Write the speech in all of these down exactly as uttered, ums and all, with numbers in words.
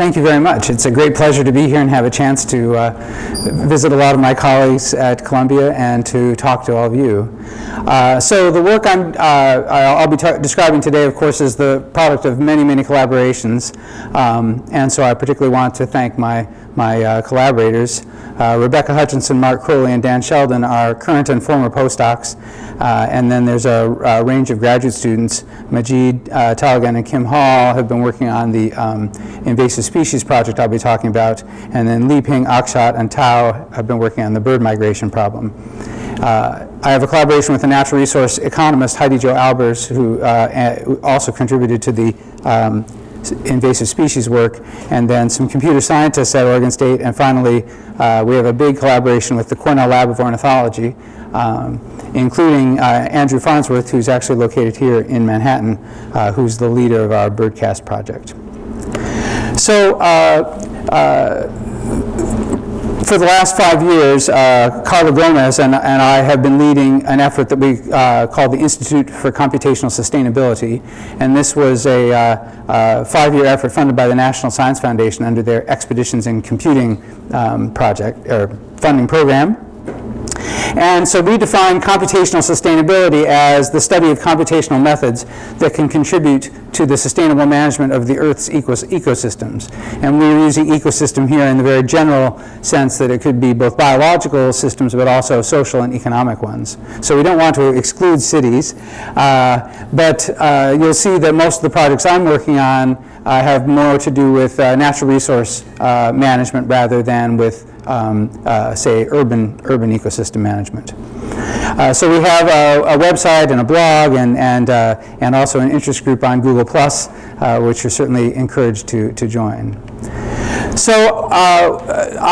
thank you very much. It's a great pleasure to be here and have a chance to uh, visit a lot of my colleagues at Columbia and to talk to all of you. Uh, so the work I'm, uh, I'll be describing today, of course, is the product of many, many collaborations. Um, and so I particularly want to thank my, my uh, collaborators. Uh, Rebecca Hutchinson, Mark Crowley, and Dan Sheldon are current and former postdocs. Uh, and then there's a, a range of graduate students. Majeed uh, Talgan and Kim Hall have been working on the um, invasive species project I'll be talking about. And then Li Ping, Akshat, and Tao have been working on the bird migration problem. Uh, I have a collaboration with a natural resource economist, Heidi Jo Albers, who uh, also contributed to the um, invasive species work, and then some computer scientists at Oregon State, and finally uh, we have a big collaboration with the Cornell Lab of Ornithology, um, including uh, Andrew Farnsworth, who's actually located here in Manhattan, uh, who's the leader of our BirdCast project. So uh, uh, for the last five years, uh, Carla Gomes and, and I have been leading an effort that we uh, call the Institute for Computational Sustainability. And this was a uh, uh, five-year effort funded by the National Science Foundation under their Expeditions in Computing um, project or funding program. And so we define computational sustainability as the study of computational methods that can contribute to the sustainable management of the Earth's ecos ecosystems. And we're using ecosystem here in the very general sense that it could be both biological systems, but also social and economic ones. So we don't want to exclude cities, uh, but uh, you'll see that most of the projects I'm working on uh, have more to do with uh, natural resource uh, management rather than with Um, uh, say, urban, urban ecosystem management. Uh, so we have a, a website and a blog and, and, uh, and also an interest group on Google Plus, uh, which you're certainly encouraged to, to join. So, uh,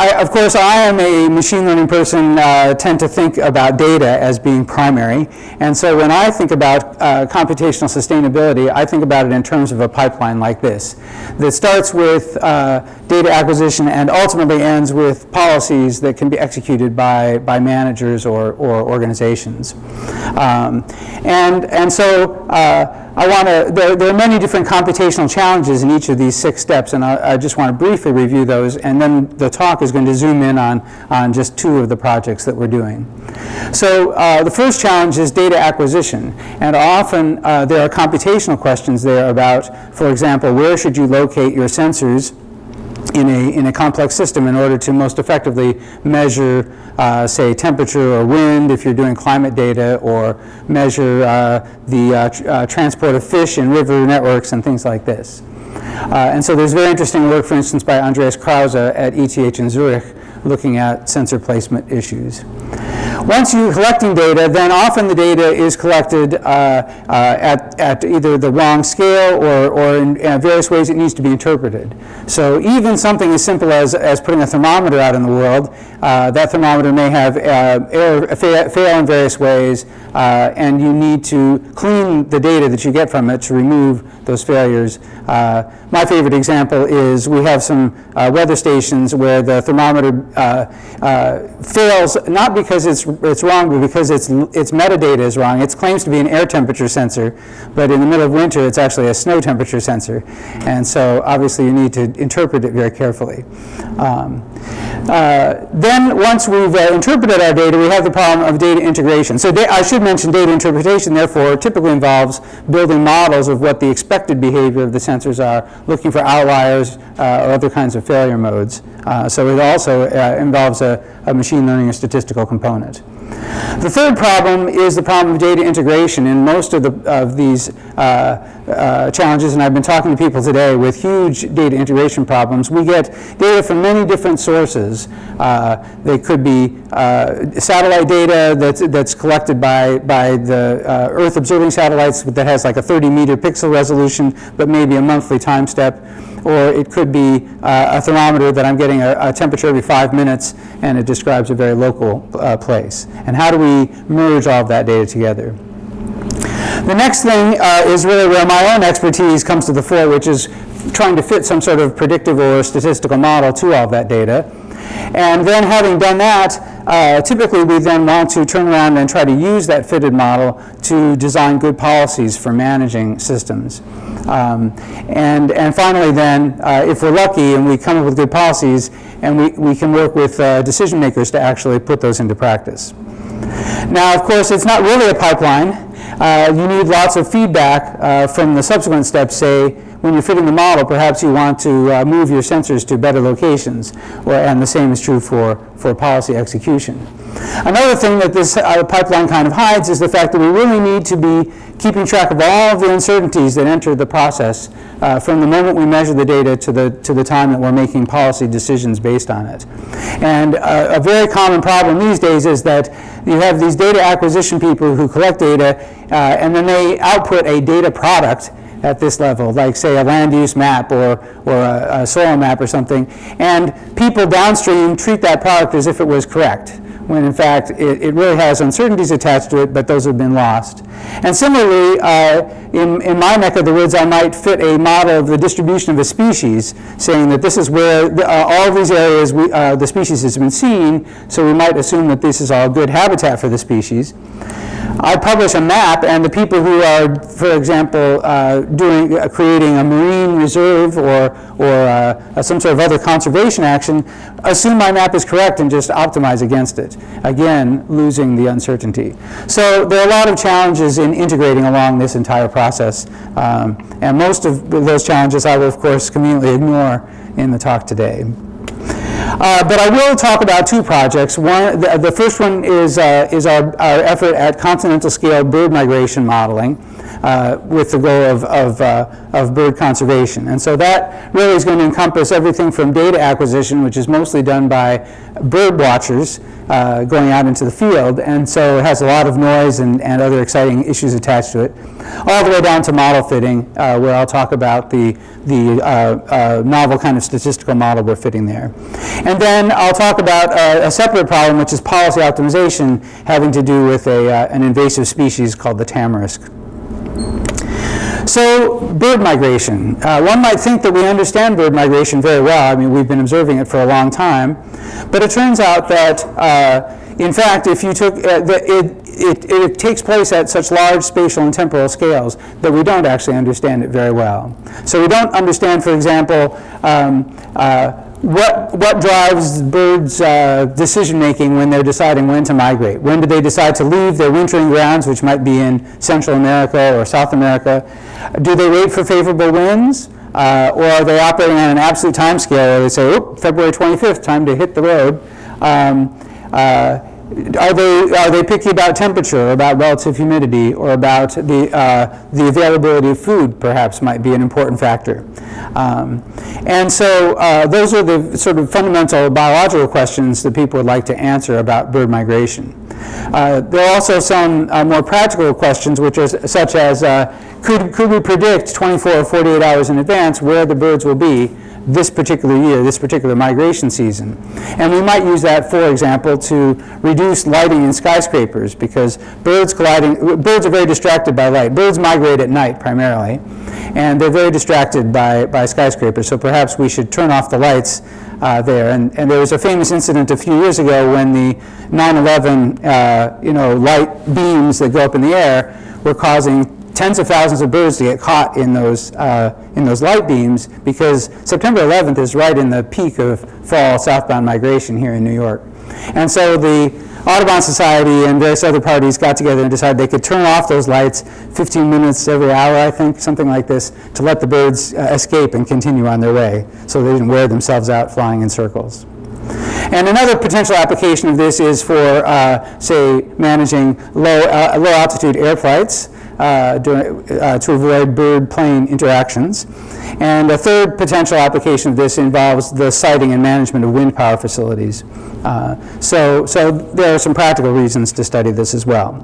I, of course, I am a machine learning person, uh, tend to think about data as being primary. And so when I think about uh, computational sustainability, I think about it in terms of a pipeline like this, that starts with uh, data acquisition and ultimately ends with policies that can be executed by, by managers or, or organizations. Um, and, and so, uh, I want to, there, there are many different computational challenges in each of these six steps, and I, I just want to briefly review those, and then the talk is going to zoom in on, on just two of the projects that we're doing. So uh, the first challenge is data acquisition, and often uh, there are computational questions there about, for example, where should you locate your sensors in a, in a complex system in order to most effectively measure, uh, say, temperature or wind if you're doing climate data, or measure uh, the uh, tr uh, transport of fish in river networks and things like this. Uh, and so there's very interesting work, for instance, by Andreas Krause at E T H in Zurich looking at sensor placement issues. Once you're collecting data, then often the data is collected uh, uh, at, at either the wrong scale or, or in uh, various ways it needs to be interpreted. So even something as simple as, as putting a thermometer out in the world, uh, that thermometer may have uh, error, fail, fail in various ways, uh, and you need to clean the data that you get from it to remove those failures. Uh, my favorite example is we have some uh, weather stations where the thermometer uh, uh, fails, not because it's It's wrong, but because its its metadata is wrong. It claims to be an air temperature sensor, but in the middle of winter, it's actually a snow temperature sensor, and so obviously you need to interpret it very carefully. Um, uh, then once we've uh, interpreted our data, we have the problem of data integration. So da I should mention data interpretation, therefore, typically involves building models of what the expected behavior of the sensors are, looking for outliers uh, or other kinds of failure modes. Uh, so it also uh, involves a, a machine learning and statistical component. The third problem is the problem of data integration in most of, the, of these uh, uh, challenges, and I've been talking to people today with huge data integration problems. We get data from many different sources. Uh, they could be uh, satellite data that's, that's collected by, by the uh, Earth observing satellites that has like a thirty meter pixel resolution, but maybe a monthly time step. Or it could be uh, a thermometer that I'm getting a, a temperature every five minutes, and it describes a very local uh, place. And how do we merge all of that data together? The next thing uh, is really where my own expertise comes to the fore, which is trying to fit some sort of predictive or statistical model to all of that data. And then having done that, Uh, typically, we then want to turn around and try to use that fitted model to design good policies for managing systems. Um, and, and finally then, uh, if we're lucky and we come up with good policies, and we, we can work with uh, decision makers to actually put those into practice. Now, of course, it's not really a pipeline. Uh, you need lots of feedback uh, from the subsequent steps, say, when you're fitting the model, perhaps you want to uh, move your sensors to better locations, or, and the same is true for, for policy execution. Another thing that this uh, pipeline kind of hides is the fact that we really need to be keeping track of all of the uncertainties that enter the process uh, from the moment we measure the data to the, to the time that we're making policy decisions based on it. And uh, a very common problem these days is that you have these data acquisition people who collect data uh, and then they output a data product at this level, like say a land use map or, or a, a soil map or something, and people downstream treat that product as if it was correct, when in fact it, it really has uncertainties attached to it, but those have been lost. And similarly, uh, in, in my neck of the woods, I might fit a model of the distribution of a species, saying that this is where the, uh, all of these areas we, uh, the species has been seen, so we might assume that this is all good habitat for the species. I publish a map, and the people who are, for example, uh, doing uh, creating a marine reserve or, or uh, some sort of other conservation action assume my map is correct and just optimize against it, again, losing the uncertainty. So there are a lot of challenges in integrating along this entire process, um, and most of those challenges I will, of course, conveniently ignore in the talk today. Uh, but I will talk about two projects. One, the, the first one is, uh, is our, our effort at continental scale bird migration modeling uh, with the goal of, of, uh, of bird conservation. And so that really is going to encompass everything from data acquisition, which is mostly done by bird watchers uh, going out into the field, and so it has a lot of noise and, and other exciting issues attached to it, all the way down to model fitting, uh, where I'll talk about the, the uh, uh, novel kind of statistical model we're fitting there. And then I'll talk about uh, a separate problem, which is policy optimization, having to do with a, uh, an invasive species called the tamarisk. So, bird migration. Uh, one might think that we understand bird migration very well. I mean, we've been observing it for a long time. But it turns out that, uh, in fact, if you took, uh, the, it, it, it takes place at such large spatial and temporal scales that we don't actually understand it very well. So we don't understand, for example, um, uh, What, what drives birds' uh, decision-making when they're deciding when to migrate? When do they decide to leave their wintering grounds, which might be in Central America or South America? Do they wait for favorable winds? Uh, or are they operating on an absolute time scale where they say, oop, February twenty-fifth, time to hit the road? Um, uh, Are they, are they picky about temperature, about relative humidity, or about the, uh, the availability of food, perhaps, might be an important factor. Um, and so uh, those are the sort of fundamental biological questions that people would like to answer about bird migration. Uh, there are also some uh, more practical questions, which are such as, uh, could, could we predict twenty-four or forty-eight hours in advance where the birds will be this particular year, this particular migration season? And we might use that, for example, to reduce lighting in skyscrapers, because birds colliding, birds are very distracted by light. Birds migrate at night, primarily, and they're very distracted by, by skyscrapers, so perhaps we should turn off the lights uh, there. And, and there was a famous incident a few years ago when the nine eleven uh, you know, light beams that go up in the air were causing tens of thousands of birds to get caught in those, uh, in those light beams, because September eleventh is right in the peak of fall southbound migration here in New York. And so the Audubon Society and various other parties got together and decided they could turn off those lights fifteen minutes every hour, I think, something like this, to let the birds uh, escape and continue on their way, so they didn't wear themselves out flying in circles. And another potential application of this is for, uh, say, managing low, uh, low altitude air flights, Uh, during, uh, to avoid bird-plane interactions. And a third potential application of this involves the siting and management of wind power facilities. Uh, so, so there are some practical reasons to study this as well.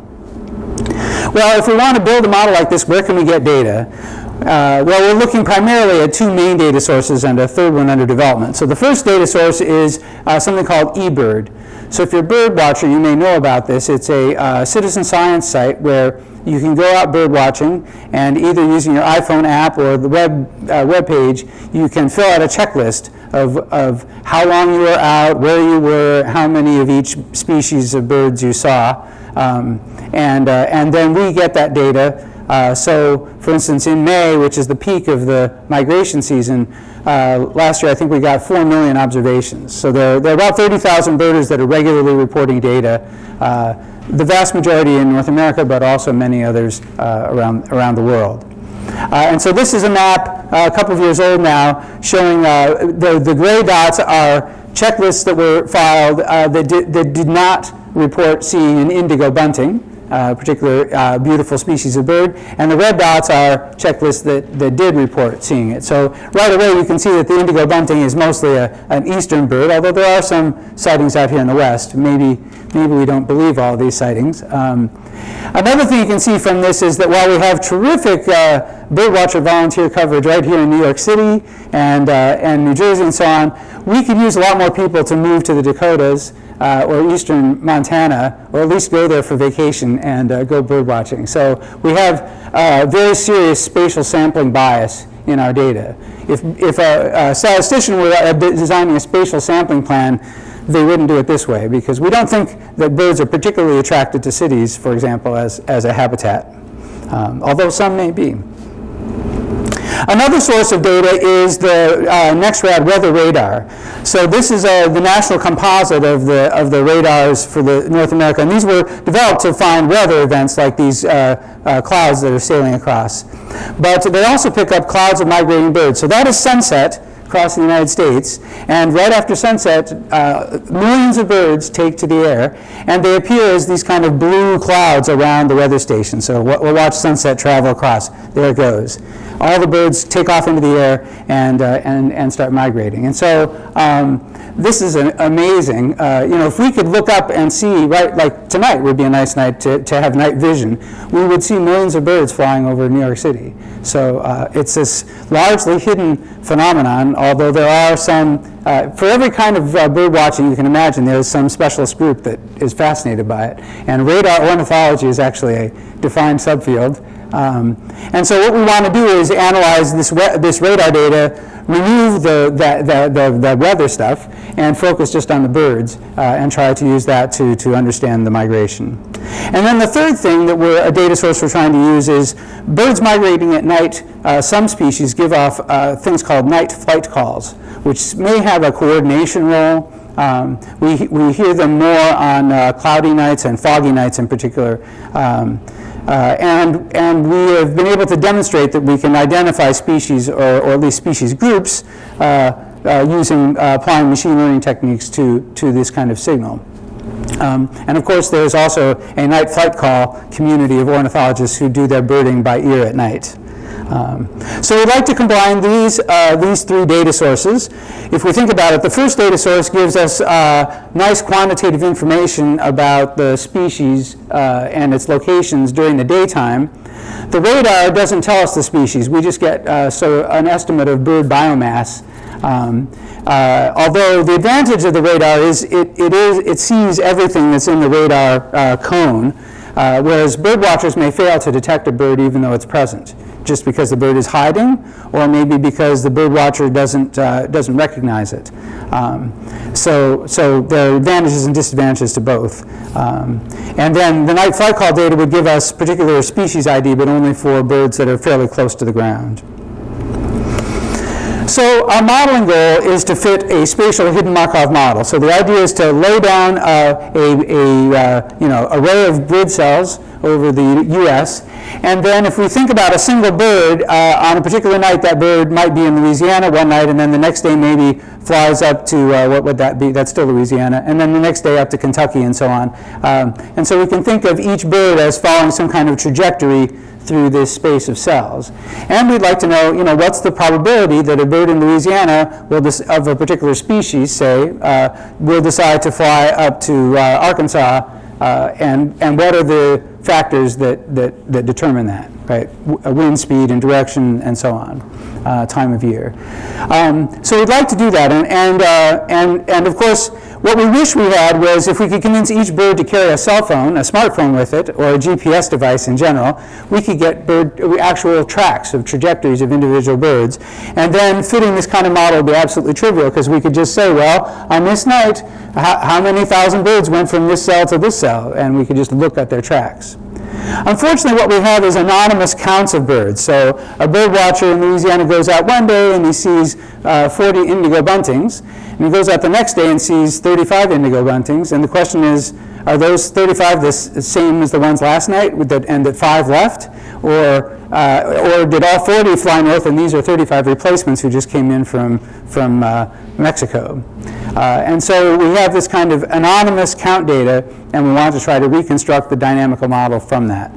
Well, if we want to build a model like this, where can we get data? Uh, well, we're looking primarily at two main data sources and a third one under development. So the first data source is uh, something called eBird. So if you're a bird watcher, you may know about this. It's a uh, citizen science site where you can go out bird watching, and either using your iPhone app or the web uh, web page, you can fill out a checklist of, of how long you were out, where you were, how many of each species of birds you saw, um, and, uh, and then we get that data. Uh, so, for instance, in May, which is the peak of the migration season, uh, last year I think we got four million observations. So there, there are about thirty thousand birders that are regularly reporting data, uh, the vast majority in North America, but also many others uh, around, around the world. Uh, and so this is a map, uh, a couple of years old now, showing uh, the, the gray dots are checklists that were filed uh, that, did, that did not report seeing an indigo bunting. Uh, particular uh, beautiful species of bird, and the red dots are checklists that, that did report seeing it. So right away you can see that the indigo bunting is mostly a, an eastern bird, although there are some sightings out here in the west. Maybe, maybe we don't believe all these sightings. Um, another thing you can see from this is that while we have terrific uh, birdwatcher volunteer coverage right here in New York City and, uh, and New Jersey and so on, we could use a lot more people to move to the Dakotas Uh, or eastern Montana, or at least go there for vacation and uh, go bird watching. So we have uh, very serious spatial sampling bias in our data. If, if a, a statistician were designing a spatial sampling plan, they wouldn't do it this way, because we don't think that birds are particularly attracted to cities, for example, as, as a habitat, um, although some may be. Another source of data is the uh, NEXRAD weather radar. So this is uh, the national composite of the, of the radars for the North America. And these were developed to find weather events like these uh, uh, clouds that are sailing across. But they also pick up clouds of migrating birds. So that is sunset across the United States. And right after sunset, uh, millions of birds take to the air. And they appear as these kind of blue clouds around the weather station. So we'll watch sunset travel across. There it goes. All the birds take off into the air and, uh, and, and start migrating. And so um, this is an amazing. Uh, you know, if we could look up and see, right, like tonight would be a nice night to, to have night vision, we would see millions of birds flying over New York City. So uh, it's this largely hidden phenomenon, although there are some, uh, for every kind of uh, bird watching you can imagine, there's some specialist group that is fascinated by it. And radar ornithology is actually a defined subfield. Um, and so what we want to do is analyze this, this radar data, remove the, the, the, the, the weather stuff, and focus just on the birds, uh, and try to use that to, to understand the migration. And then the third thing that we're, a data source we're trying to use is birds migrating at night. Uh, some species give off uh, things called night flight calls, which may have a coordination role. Um, we, we hear them more on uh, cloudy nights and foggy nights in particular. Um, Uh, and, and we have been able to demonstrate that we can identify species, or, or at least species groups, uh, uh, using uh, applying machine learning techniques to, to this kind of signal. Um, and of course, there's also a night flight call community of ornithologists who do their birding by ear at night. Um, so we'd like to combine these, uh, these three data sources. If we think about it, the first data source gives us uh, nice quantitative information about the species uh, and its locations during the daytime. The radar doesn't tell us the species. We just get uh, so an estimate of bird biomass. Um, uh, although the advantage of the radar is it, it, is, it sees everything that's in the radar uh, cone, uh, whereas bird watchers may fail to detect a bird even though it's present, just because the bird is hiding, or maybe because the bird watcher doesn't, uh, doesn't recognize it. Um, so, so there are advantages and disadvantages to both. Um, and then the night flight call data would give us particular species I D, but only for birds that are fairly close to the ground. So our modeling goal is to fit a spatial hidden Markov model. So the idea is to lay down uh, a, a uh, you know, array of grid cells over the U S, and then if we think about a single bird, uh, on a particular night that bird might be in Louisiana one night, and then the next day maybe flies up to, uh, what would that be, that's still Louisiana, and then the next day up to Kentucky and so on. Um, and so we can think of each bird as following some kind of trajectory through this space of cells. And we'd like to know, you know, what's the probability that a bird in Louisiana will of a particular species, say, uh, will decide to fly up to uh, Arkansas, uh, and, and what are the factors that, that, that determine that, right? Wind speed and direction and so on, uh, time of year. Um, so we'd like to do that, and, and, uh, and, and of course, What we wish we had was if we could convince each bird to carry a cell phone, a smartphone with it, or a G P S device in general, we could get bird, actual tracks of trajectories of individual birds. And then fitting this kind of model would be absolutely trivial, because we could just say, well, on this night, how, how many thousand birds went from this cell to this cell? And we could just look at their tracks. Unfortunately, what we have is anonymous counts of birds. So a bird watcher in Louisiana goes out one day and he sees uh, forty indigo buntings, and he goes out the next day and sees thirty-five indigo buntings. And the question is, are those thirty-five the same as the ones last night, and that five left? Or, uh, or did all forty fly north, and these are thirty-five replacements who just came in from, from uh, Mexico? Uh, and so we have this kind of anonymous count data, and we want to try to reconstruct the dynamical model from that.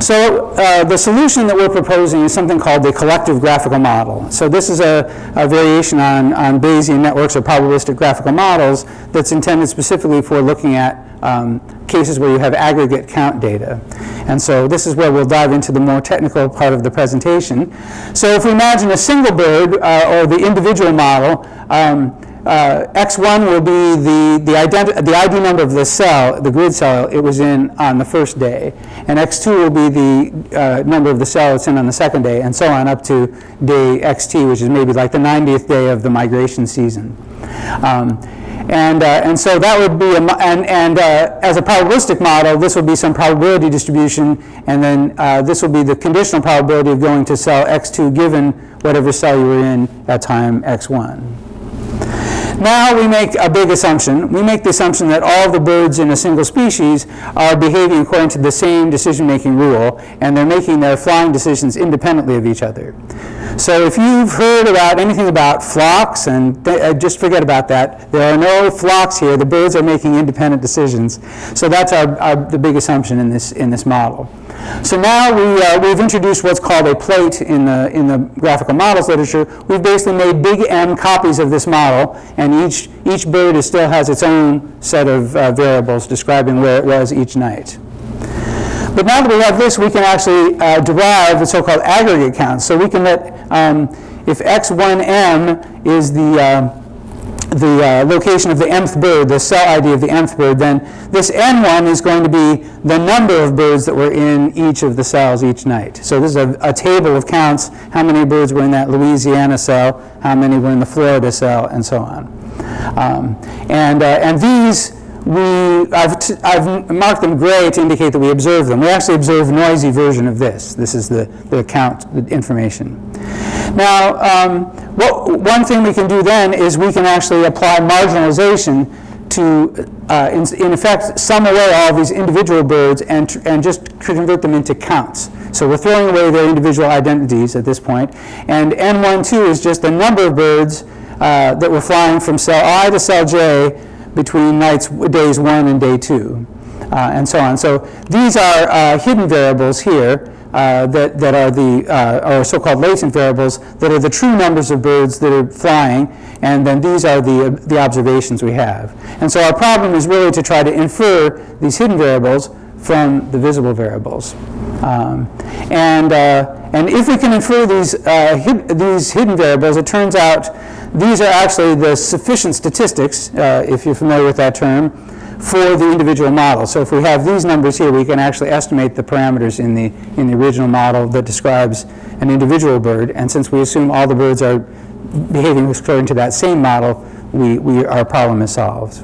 So uh, the solution that we're proposing is something called the collective graphical model. So this is a, a variation on, on Bayesian networks or probabilistic graphical models that's intended specifically for looking at um, cases where you have aggregate count data. And so this is where we'll dive into the more technical part of the presentation. So if we imagine a single bird uh, or the individual model, um, Uh, X one will be the, the, the I D number of the cell, the grid cell it was in on the first day. And X two will be the uh, number of the cell it's in on the second day, and so on up to day X T, which is maybe like the ninetieth day of the migration season. Um, and, uh, and so that would be, a, and, and uh, as a probabilistic model, this would be some probability distribution, and then uh, this will be the conditional probability of going to cell X two given whatever cell you were in at time X one. Now we make a big assumption. We make the assumption that all the birds in a single species are behaving according to the same decision-making rule, and they're making their flying decisions independently of each other. So if you've heard about anything about flocks, and th uh, just forget about that. There are no flocks here. The birds are making independent decisions. So that's our, our, the big assumption in this, in this model. So now we, uh, we've introduced what's called a plate in the, in the graphical models literature. We've basically made big M copies of this model, and each, each bird is still has its own set of uh, variables describing where it was each night. But now that we have this, we can actually uh, derive the so-called aggregate counts. So we can let, um, if X one M is the, uh, the uh, location of the mth bird, the cell I D of the mth bird, then this N one is going to be the number of birds that were in each of the cells each night. So this is a, a table of counts, how many birds were in that Louisiana cell, how many were in the Florida cell, and so on. Um, and, uh, and these, we, I've, t I've marked them gray to indicate that we observe them. We actually observe a noisy version of this. This is the, the count the information. Now, um, what, one thing we can do then is we can actually apply marginalization to, uh, in, in effect, sum away all these individual birds and, tr and just convert them into counts. So we're throwing away their individual identities at this point. And N one two is just the number of birds uh, that were flying from cell I to cell J between nights, days one and day two, uh, and so on. So these are uh, hidden variables here. Uh, that, that are the uh, so-called latent variables that are the true numbers of birds that are flying, and then these are the, uh, the observations we have. And so our problem is really to try to infer these hidden variables from the visible variables. Um, and, uh, and if we can infer these, uh, hid these hidden variables, it turns out these are actually the sufficient statistics, uh, if you're familiar with that term, for the individual model. So if we have these numbers here, we can actually estimate the parameters in the, in the original model that describes an individual bird. And since we assume all the birds are behaving according to that same model, we, we, our problem is solved.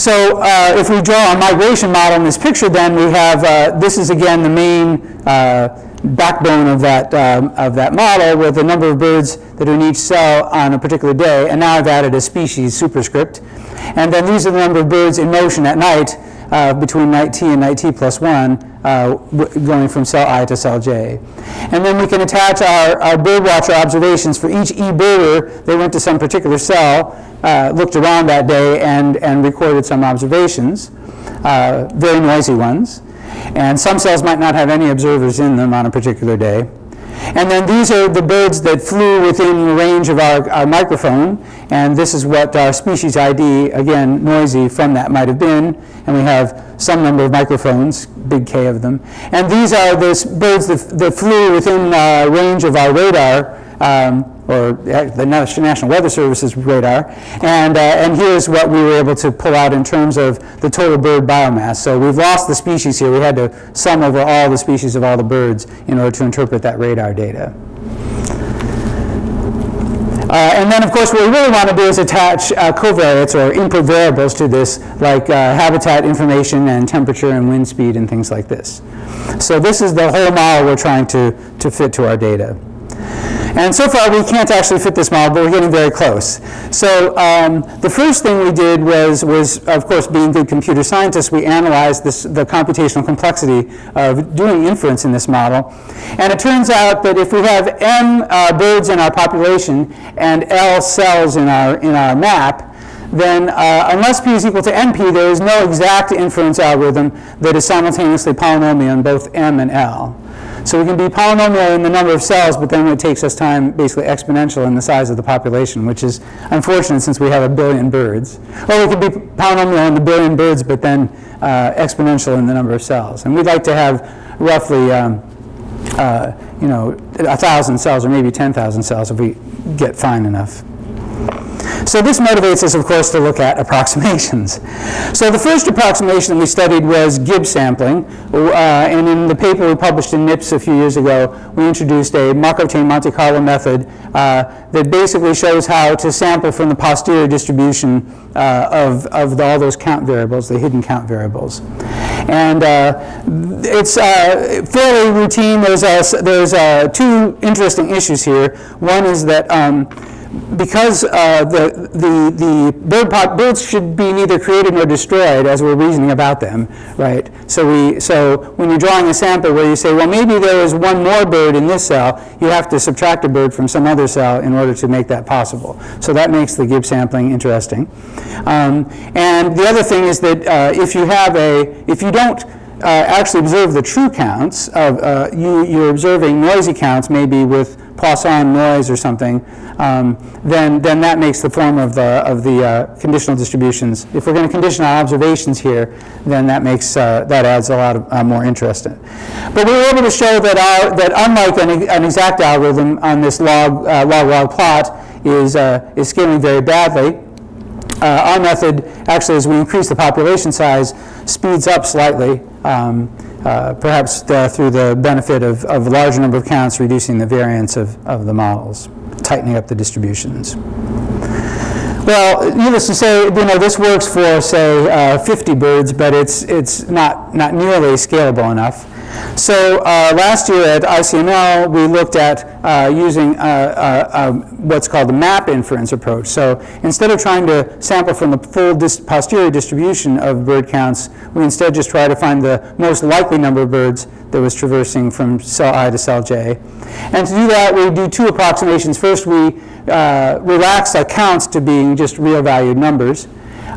So uh, if we draw a migration model in this picture, then we have, uh, this is again the main uh, backbone of that, um, of that model with the number of birds that are in each cell on a particular day. And now I've added a species superscript. And then these are the number of birds in motion at night uh, between night T and night T plus one, uh, going from cell I to cell J. And then we can attach our, our birdwatcher observations for each e-birder. They went to some particular cell, uh, looked around that day, and, and recorded some observations, uh, very noisy ones. And some cells might not have any observers in them on a particular day. And then these are the birds that flew within the range of our, our microphone. And this is what our species I D, again, noisy from that might have been. And we have some number of microphones, big K of them. And these are the birds that, that flew within uh, range of our radar um, or the National Weather Service's radar, and, uh, and here's what we were able to pull out in terms of the total bird biomass. So we've lost the species here. We had to sum over all the species of all the birds in order to interpret that radar data. Uh, and then, of course, what we really want to do is attach uh, covariates or input variables to this, like uh, habitat information and temperature and wind speed and things like this. So this is the whole model we're trying to, to fit to our data. And so far, we can't actually fit this model, but we're getting very close. So um, the first thing we did was, was, of course, being good computer scientists, we analyzed this, the computational complexity of doing inference in this model. And it turns out that if we have n uh, birds in our population and L cells in our, in our map, then uh, unless p is equal to n p, there is no exact inference algorithm that is simultaneously polynomial in both m and L. So we can be polynomial in the number of cells, but then it takes us time, basically exponential in the size of the population, which is unfortunate since we have a billion birds. Or we could be polynomial in the billion birds, but then uh, exponential in the number of cells. And we'd like to have roughly, um, uh, you know, a thousand cells or maybe ten thousand cells if we get fine enough. So this motivates us, of course, to look at approximations. So the first approximation that we studied was Gibbs sampling. Uh, and in the paper we published in N I P S a few years ago, we introduced a Markov chain Monte Carlo method uh, that basically shows how to sample from the posterior distribution uh, of, of the, all those count variables, the hidden count variables. And uh, it's uh, fairly routine. There's, a, there's a two interesting issues here. One is that um, because uh, the, the, the bird pop, birds should be neither created nor destroyed as we're reasoning about them, right? So, we, so when you're drawing a sample where you say, well, maybe there is one more bird in this cell, you have to subtract a bird from some other cell in order to make that possible. So that makes the Gibbs sampling interesting. Um, and the other thing is that uh, if you have a, if you don't uh, actually observe the true counts, of, uh, you, you're observing noisy counts maybe with Poisson noise or something, um, then, then that makes the form of the, of the uh, conditional distributions. If we're going to condition our observations here, then that makes, uh, that adds a lot of, uh, more interest in it. But we were able to show that, our, that unlike an, an exact algorithm on this log, uh, log log plot is, uh, is scaling very badly. Uh, our method, actually, as we increase the population size, speeds up slightly, um, uh, perhaps the, through the benefit of, of a larger number of counts, reducing the variance of, of the models, tightening up the distributions. Well, needless to say, you know, this works for, say, uh, fifty birds, but it's, it's not, not nearly scalable enough. So uh, last year at I C M L, we looked at uh, using uh, uh, uh, what's called the map inference approach. So instead of trying to sample from the full dis posterior distribution of bird counts, we instead just try to find the most likely number of birds that was traversing from cell I to cell J. And to do that, we do two approximations. First, we uh, relax our counts to being just real valued numbers.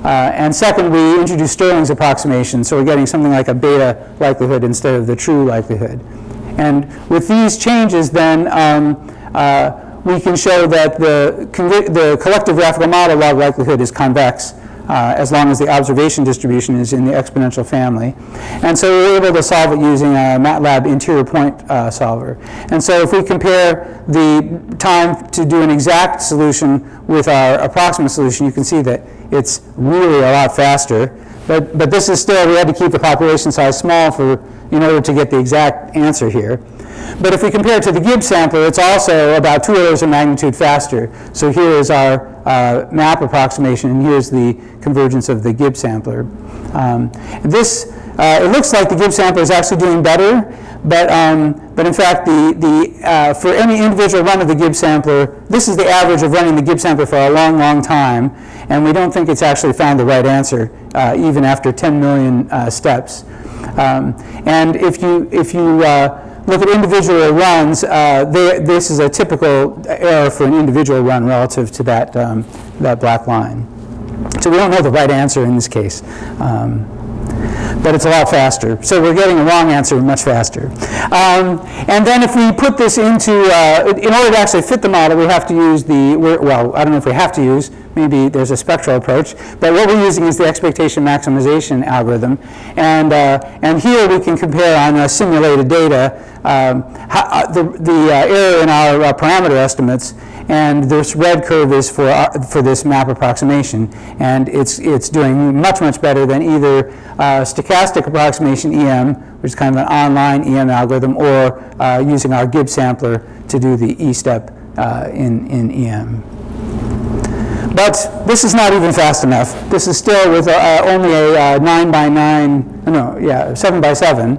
Uh, and second, we introduce Stirling's approximation, so we're getting something like a beta likelihood instead of the true likelihood. And with these changes, then, um, uh, we can show that the, the collective graphical model log likelihood is convex, uh, as long as the observation distribution is in the exponential family. And so we're able to solve it using a MATLAB interior point uh, solver. And so if we compare the time to do an exact solution with our approximate solution, you can see that it's really a lot faster. But, but this is still, we had to keep the population size small for, in order to get the exact answer here. But if we compare it to the Gibbs sampler, it's also about two orders of magnitude faster. So here is our uh, map approximation, and here's the convergence of the Gibbs sampler. Um, this, uh, it looks like the Gibbs sampler is actually doing better, but, um, but in fact, the, the, uh, for any individual run of the Gibbs sampler, this is the average of running the Gibbs sampler for a long, long time, and we don't think it's actually found the right answer, uh, even after ten million uh, steps. Um, and if you, if you uh, look at individual runs, uh, they, this is a typical error for an individual run relative to that, um, that black line. So we don't know the right answer in this case. Um, but it's a lot faster. So we're getting the wrong answer much faster. Um, and then if we put this into, uh, in order to actually fit the model, we have to use the, well, I don't know if we have to use, maybe there's a spectral approach, but what we're using is the expectation maximization algorithm. And, uh, and here we can compare on uh, simulated data um, how, uh, the, the uh, error in our uh, parameter estimates, and this red curve is for, uh, for this map approximation, and it's, it's doing much, much better than either uh, stochastic approximation E M, which is kind of an online E M algorithm, or uh, using our Gibbs sampler to do the E-step uh, in, in E M. But this is not even fast enough. This is still with uh, only a uh, nine by nine, no, yeah, seven by seven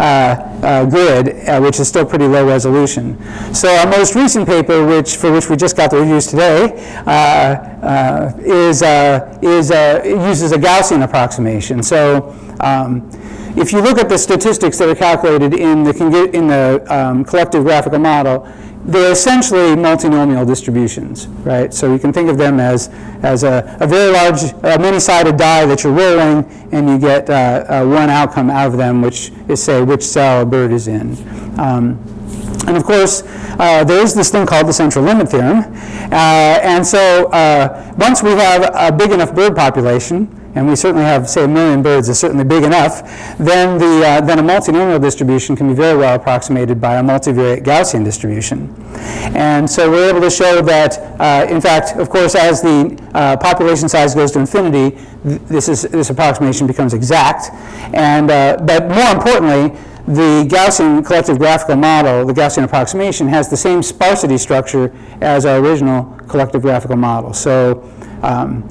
uh, uh, grid, uh, which is still pretty low resolution. So our most recent paper, which for which we just got the reviews today, uh, uh, is uh, is uh, uses a Gaussian approximation. So um, if you look at the statistics that are calculated in the in the um, collective graphical model, they're essentially multinomial distributions, right? So you can think of them as, as a, a very large, uh, many-sided die that you're rolling, and you get uh, uh, one outcome out of them, which is, say, which cell a bird is in. Um, and of course, uh, there is this thing called the central limit theorem. Uh, and so uh, once we have a big enough bird population, and we certainly have, say, a million birds is certainly big enough, then, the, uh, then a multinomial distribution can be very well approximated by a multivariate Gaussian distribution. And so we're able to show that, uh, in fact, of course, as the uh, population size goes to infinity, th this, is, this approximation becomes exact. And, uh, but more importantly, the Gaussian collective graphical model, the Gaussian approximation, has the same sparsity structure as our original collective graphical model. So um,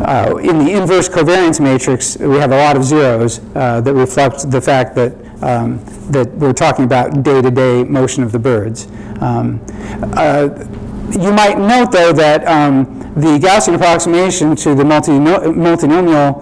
Uh, in the inverse covariance matrix, we have a lot of zeros uh, that reflect the fact that, um, that we're talking about day-to-day motion of the birds. Um, uh, you might note, though, that um, the Gaussian approximation to the multinomial, multinomial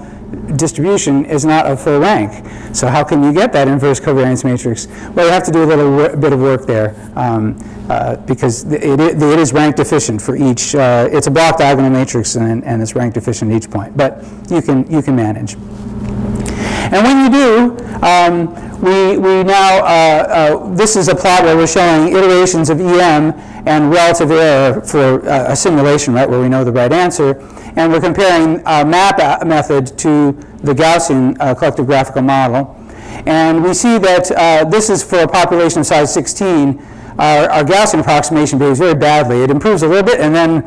distribution is not of full rank. So how can you get that inverse covariance matrix? Well, you have to do a little bit of work there, um, uh, because it, it, it is rank deficient for each. Uh, it's a block diagonal matrix, and, and it's rank deficient at each point. But you can you can manage. And when you do, um, we we now uh, uh, this is a plot where we're showing iterations of E M and relative error for uh, a simulation, right, where we know the right answer. And we're comparing our map method to the Gaussian uh, collective graphical model. And we see that uh, this is for a population size sixteen. Our, our Gaussian approximation behaves very badly. It improves a little bit and then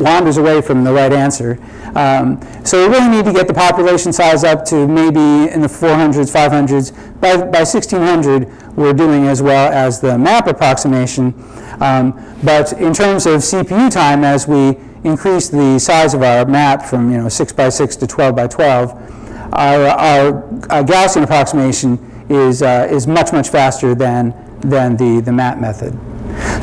wanders away from the right answer. Um, so we really need to get the population size up to maybe in the four hundreds, five hundreds. By, by sixteen hundred, we're doing as well as the map approximation. Um, but in terms of C P U time, as we increase the size of our map from, you know, six by six to twelve by twelve, our, our, our Gaussian approximation is, uh, is much, much faster than, than the, the map method.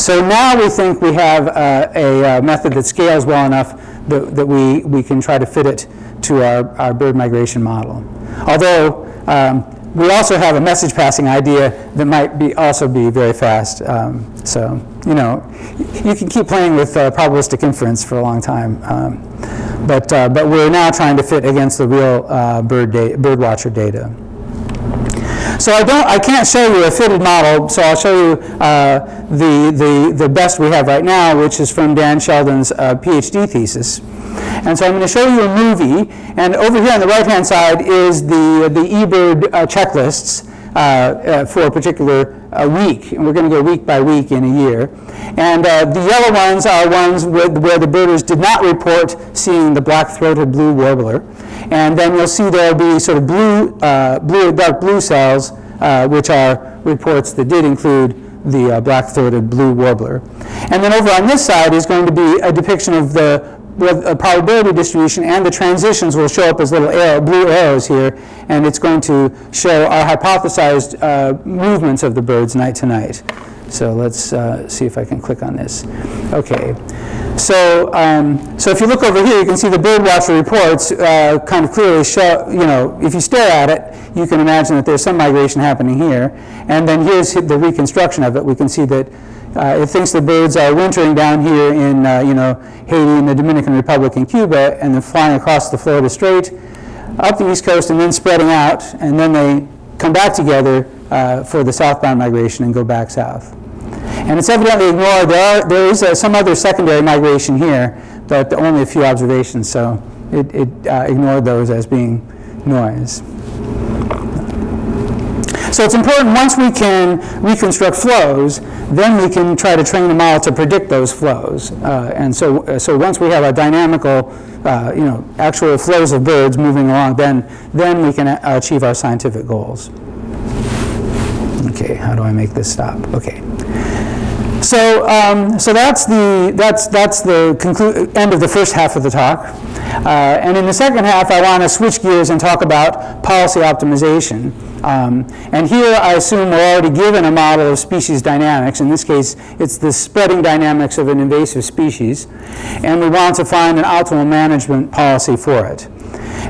So now we think we have uh, a uh, method that scales well enough that, that we, we can try to fit it to our, our bird migration model. Although um, we also have a message passing idea that might be also be very fast. Um, so. You know, you can keep playing with uh, probabilistic inference for a long time, um, but uh, but we're now trying to fit against the real uh, bird da bird watcher data. So I don't, I can't show you a fitted model. So I'll show you uh, the the the best we have right now, which is from Dan Sheldon's uh, PhD thesis. And so I'm going to show you a movie. And over here on the right hand side is the the eBird uh, checklists. Uh, uh, for a particular uh, week. And we're going to go week by week in a year. And uh, the yellow ones are ones with, where the birders did not report seeing the black-throated blue warbler. And then you'll see there will be sort of blue, uh, blue or dark blue cells, uh, which are reports that did include the uh, black-throated blue warbler. And then over on this side is going to be a depiction of the with a probability distribution, and the transitions will show up as little arrow, blue arrows here, and it's going to show our hypothesized uh, movements of the birds night to night. So let's uh, see if I can click on this. Okay. So, um, so if you look over here, you can see the birdwatcher reports uh, kind of clearly show, you know, if you stare at it, you can imagine that there's some migration happening here. And then here's the reconstruction of it. We can see that Uh, it thinks the birds are wintering down here in, uh, you know, Haiti and the Dominican Republic and Cuba, and then flying across the Florida Strait, up the East Coast, and then spreading out, and then they come back together uh, for the southbound migration and go back south. And it's evidently ignored. There, are, there is uh, some other secondary migration here, but only a few observations, so it, it uh, ignored those as being noise. So it's important once we can reconstruct flows, then we can try to train the model to predict those flows. Uh, and so, so once we have a dynamical, uh, you know, actual flows of birds moving along, then, then we can achieve our scientific goals. Okay, how do I make this stop? Okay. So, um, so that's the that's that's the conclu end of the first half of the talk, uh, and in the second half, I want to switch gears and talk about policy optimization. Um, and here, I assume we're already given a model of species dynamics. In this case, it's the spreading dynamics of an invasive species, and we want to find an optimal management policy for it.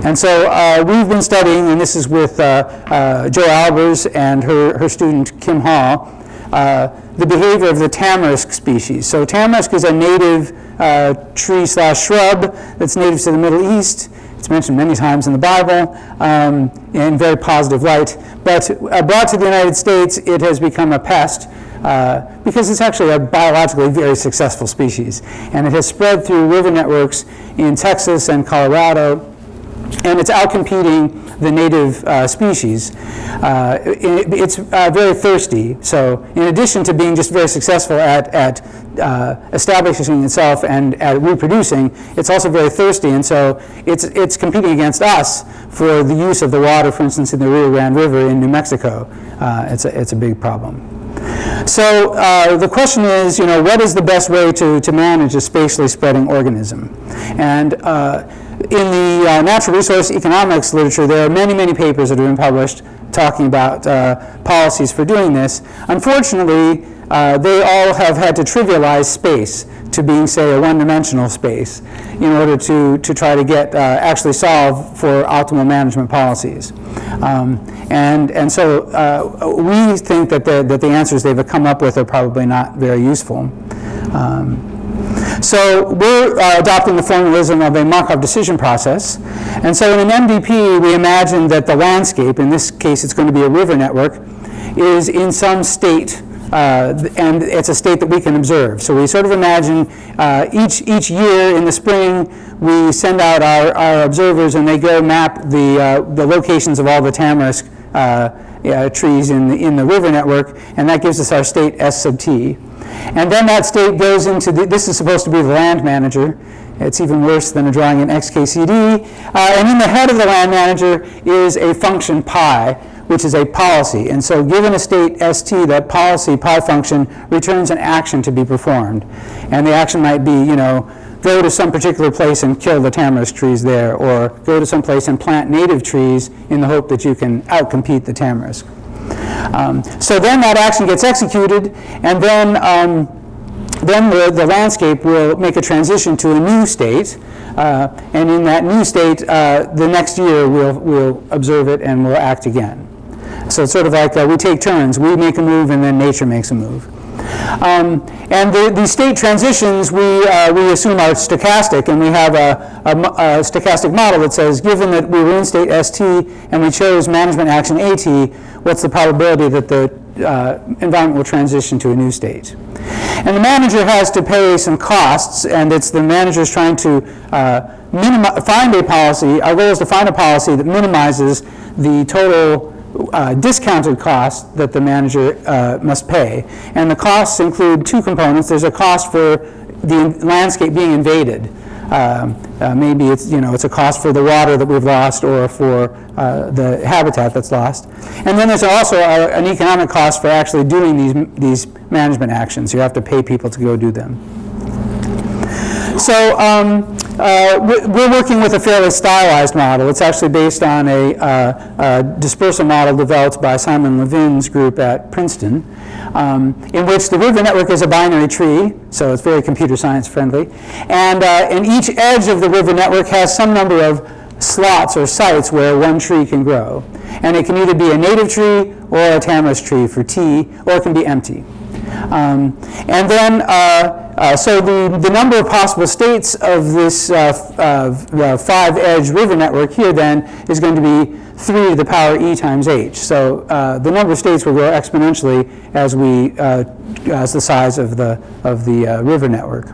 And so uh, we've been studying, and this is with uh, uh, Jo Albers and her her student Kim Hall. Uh, the behavior of the tamarisk species. So tamarisk is a native uh, tree slash shrub that's native to the Middle East. It's mentioned many times in the Bible um, in very positive light. But uh, brought to the United States, it has become a pest uh, because it's actually a biologically very successful species. And it has spread through river networks in Texas and Colorado. And it's outcompeting the native uh, species. Uh, it, it's uh, very thirsty. So in addition to being just very successful at, at uh, establishing itself and at reproducing, it's also very thirsty. And so it's, it's competing against us for the use of the water, for instance, in the Rio Grande River in New Mexico. Uh, it's, a, it's a big problem. So uh, the question is, you know, what is the best way to, to manage a spatially spreading organism? And uh, in the uh, natural resource economics literature, there are many, many papers that have been published talking about uh, policies for doing this. Unfortunately, uh, they all have had to trivialize space to being, say, a one-dimensional space in order to, to try to get, uh, actually solve for optimal management policies. Um, and, and so uh, we think that the, that the answers they've come up with are probably not very useful. Um, So we're uh, adopting the formalism of a Markov decision process. And so in an M D P, we imagine that the landscape, in this case it's going to be a river network, is in some state, uh, and it's a state that we can observe. So we sort of imagine uh, each, each year in the spring, we send out our, our observers and they go map the, uh, the locations of all the tamarisk uh, uh, trees in the, in the river network, and that gives us our state S sub T. And then that state goes into, the, this is supposed to be the land manager. It's even worse than a drawing in X K C D. Uh, and in the head of the land manager is a function pi, which is a policy. And so given a state S T, that policy pi function returns an action to be performed. And the action might be, you know, go to some particular place and kill the tamarisk trees there, or go to some place and plant native trees in the hope that you can outcompete the tamarisk. Um, so then that action gets executed, and then, um, then the, the landscape will make a transition to a new state. Uh, and in that new state, uh, the next year we'll, we'll observe it and we'll act again. So it's sort of like uh, we take turns. We make a move, and then nature makes a move. Um, and the, the state transitions we, uh, we assume are stochastic, and we have a, a, a stochastic model that says, given that we were in state S T and we chose management action A T, what's the probability that the uh, environment will transition to a new state? And the manager has to pay some costs, and it's the manager's trying to uh, minimi- find a policy. Our goal is to find a policy that minimizes the total Uh, discounted cost that the manager uh, must pay. And the costs include two components. There's a cost for the landscape being invaded. Um, uh, maybe it's, you know, it's a cost for the water that we've lost or for uh, the habitat that's lost. And then there's also a, an economic cost for actually doing these, these management actions. You have to pay people to go do them. So um, uh, we're working with a fairly stylized model. It's actually based on a, uh, a dispersal model developed by Simon Levin's group at Princeton, um, in which the river network is a binary tree, so it's very computer science friendly. And, uh, and each edge of the river network has some number of slots or sites where one tree can grow. And it can either be a native tree or a tamarisk tree for T, or it can be empty. Um, and then, uh, uh, so the, the number of possible states of this uh, uh, five-edge river network here then is going to be three to the power E times H. So uh, the number of states will grow exponentially as we, uh, as the size of the, of the uh, river network.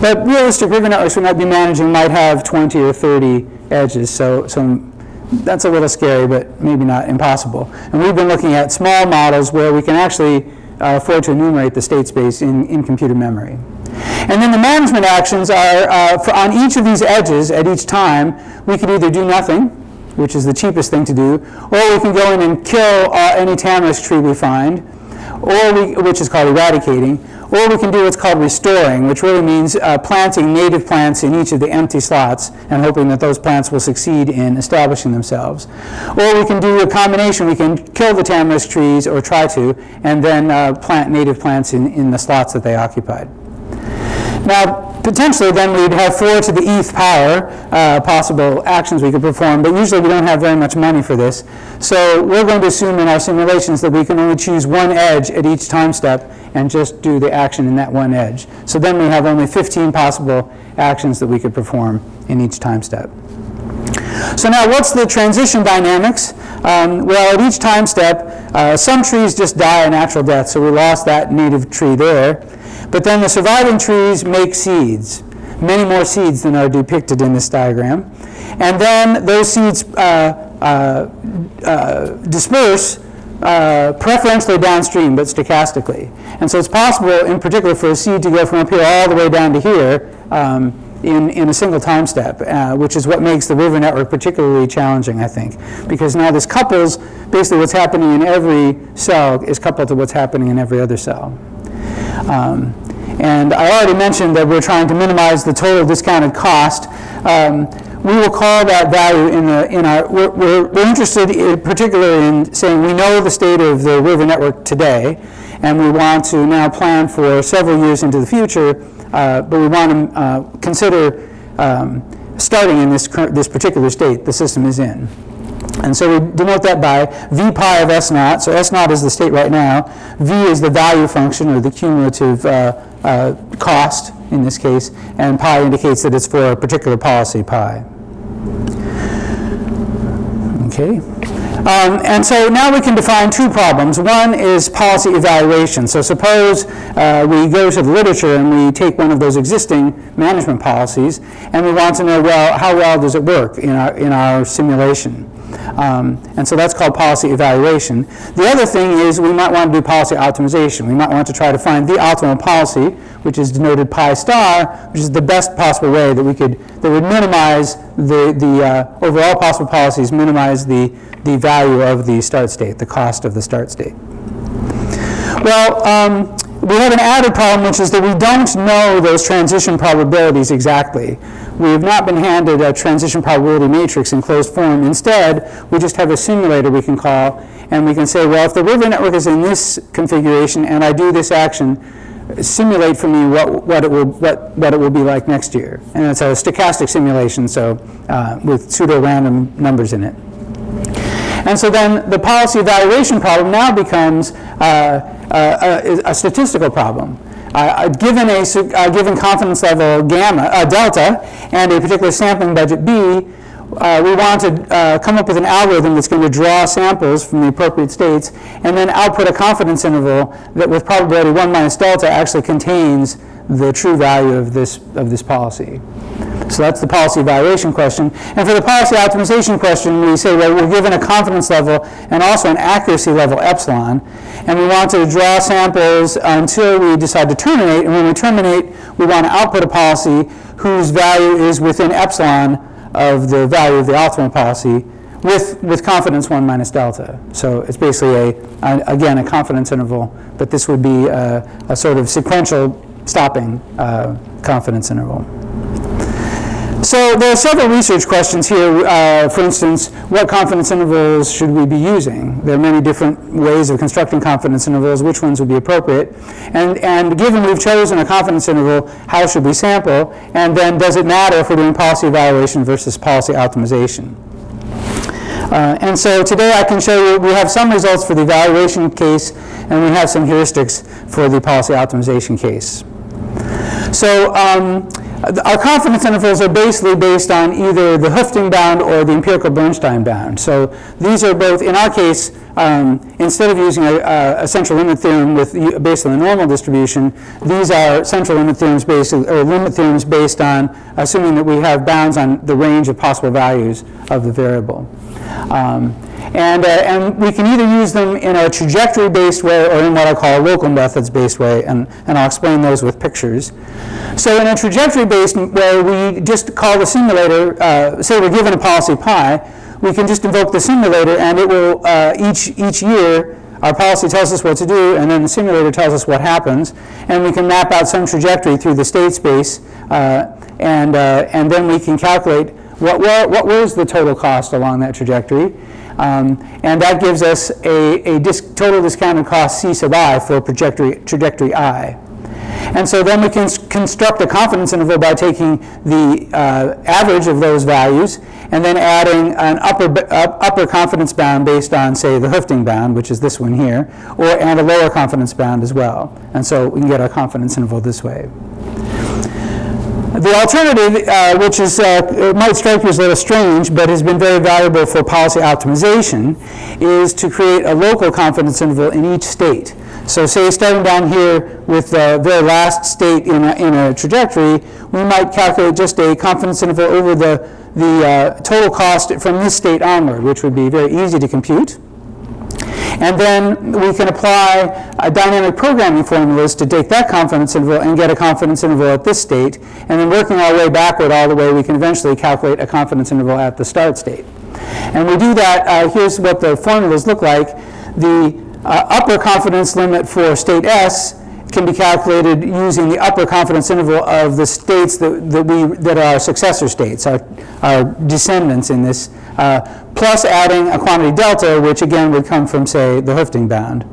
But realistic river networks we might be managing might have twenty or thirty edges, so some that's a little scary, but maybe not impossible. And we've been looking at small models where we can actually uh, afford to enumerate the state space in, in computer memory. And then the management actions are, uh, for on each of these edges at each time, we can either do nothing, which is the cheapest thing to do, or we can go in and kill uh, any tamarisk tree we find, or we, which is called eradicating, or we can do what's called restoring, which really means uh, planting native plants in each of the empty slots and hoping that those plants will succeed in establishing themselves. Or we can do a combination. We can kill the tamarisk trees, or try to, and then uh, plant native plants in, in the slots that they occupied. Now, potentially, then, we'd have four to the E T H power uh, possible actions we could perform, but usually we don't have very much money for this. So we're going to assume in our simulations that we can only choose one edge at each time step and just do the action in that one edge. So then we have only fifteen possible actions that we could perform in each time step. So now, what's the transition dynamics? Um, well, at each time step, uh, some trees just die a natural death, so we lost that native tree there. But then the surviving trees make seeds, many more seeds than are depicted in this diagram. And then those seeds uh, uh, uh, disperse uh, preferentially downstream, but stochastically. And so it's possible, in particular, for a seed to go from up here all the way down to here um, in, in a single time step, uh, which is what makes the river network particularly challenging, I think. Because now this couples, basically what's happening in every cell is coupled to what's happening in every other cell. Um, and I already mentioned that we're trying to minimize the total discounted cost. Um, we will call that value in, the, in our, we're, we're, we're interested in particularly in saying we know the state of the river network today, and we want to now plan for several years into the future, uh, but we want to uh, consider um, starting in this, this particular state the system is in. And so we denote that by v pi of s naught. So s naught is the state right now. V is the value function, or the cumulative uh, uh, cost in this case. And pi indicates that it's for a particular policy pi. Okay. Um, and so now we can define two problems. One is policy evaluation. So suppose uh, we go to the literature and we take one of those existing management policies, and we want to know, well, how well does it work in our, in our simulation? Um, and so that's called policy evaluation. The other thing is we might want to do policy optimization. We might want to try to find the optimal policy, which is denoted pi star, which is the best possible way that we could, that would minimize the, the uh, overall possible policies, minimize the, the value of the start state, the cost of the start state. Well, um, we have an added problem, which is that we don't know those transition probabilities exactly. We have not been handed a transition probability matrix in closed form. Instead, we just have a simulator we can call, and we can say, well, if the river network is in this configuration and I do this action, simulate for me what, what, it, will, what, what it will be like next year. And it's a stochastic simulation, so uh, with pseudo-random numbers in it. And so then the policy evaluation problem now becomes uh, uh, a, a statistical problem. Uh, given a uh, given confidence level gamma, uh, delta, and a particular sampling budget B, uh, we want to uh, come up with an algorithm that's going to draw samples from the appropriate states and then output a confidence interval that with probability one minus delta actually contains the true value of this, of this policy. So that's the policy evaluation question. And for the policy optimization question, we say, well, we're given a confidence level and also an accuracy level epsilon, and we want to draw samples until we decide to terminate. And when we terminate, we want to output a policy whose value is within epsilon of the value of the optimal policy with, with confidence one minus delta. So it's basically, a, again, a confidence interval, but this would be a, a sort of sequential stopping uh, confidence interval. So there are several research questions here. Uh, for instance, what confidence intervals should we be using? There are many different ways of constructing confidence intervals. Which ones would be appropriate? And, and given we've chosen a confidence interval, how should we sample? And then does it matter if we're doing policy evaluation versus policy optimization? Uh, and so today I can show you we have some results for the evaluation case, and we have some heuristics for the policy optimization case. So um, Our confidence intervals are basically based on either the Houghton bound or the empirical Bernstein bound. So these are both, in our case, um, instead of using a, a central limit theorem with, based on the normal distribution, these are central limit theorems based, or limit theorems based on assuming that we have bounds on the range of possible values of the variable. Um, And, uh, and we can either use them in a trajectory-based way or in what I call a local methods-based way, and, and I'll explain those with pictures. So in a trajectory-based way, we just call the simulator, uh, say we're given a policy pi, we can just invoke the simulator, and it will, uh, each, each year, our policy tells us what to do, and then the simulator tells us what happens, and we can map out some trajectory through the state space, uh, and, uh, and then we can calculate what, what, what was the total cost along that trajectory. Um, and that gives us a, a disc, total discounted cost C sub I for trajectory, trajectory I. And so then we can construct a confidence interval by taking the uh, average of those values and then adding an upper, uh, upper confidence bound based on, say, the Houghton bound, which is this one here, or, and a lower confidence bound as well. And so we can get our confidence interval this way. The alternative, uh, which is, uh, it might strike you as a little strange, but has been very valuable for policy optimization, is to create a local confidence interval in each state. So say starting down here with the very last state in a, in a trajectory, we might calculate just a confidence interval over the, the uh, total cost from this state onward, which would be very easy to compute. And then we can apply uh, dynamic programming formulas to take that confidence interval and get a confidence interval at this state. And then working our way backward all the way, we can eventually calculate a confidence interval at the start state. And we do that. Uh, here's what the formulas look like. The uh, upper confidence limit for state S can be calculated using the upper confidence interval of the states that, that, we, that are our successor states, our, our descendants in this, uh, plus adding a quantity delta, which again would come from, say, the Houghton bound.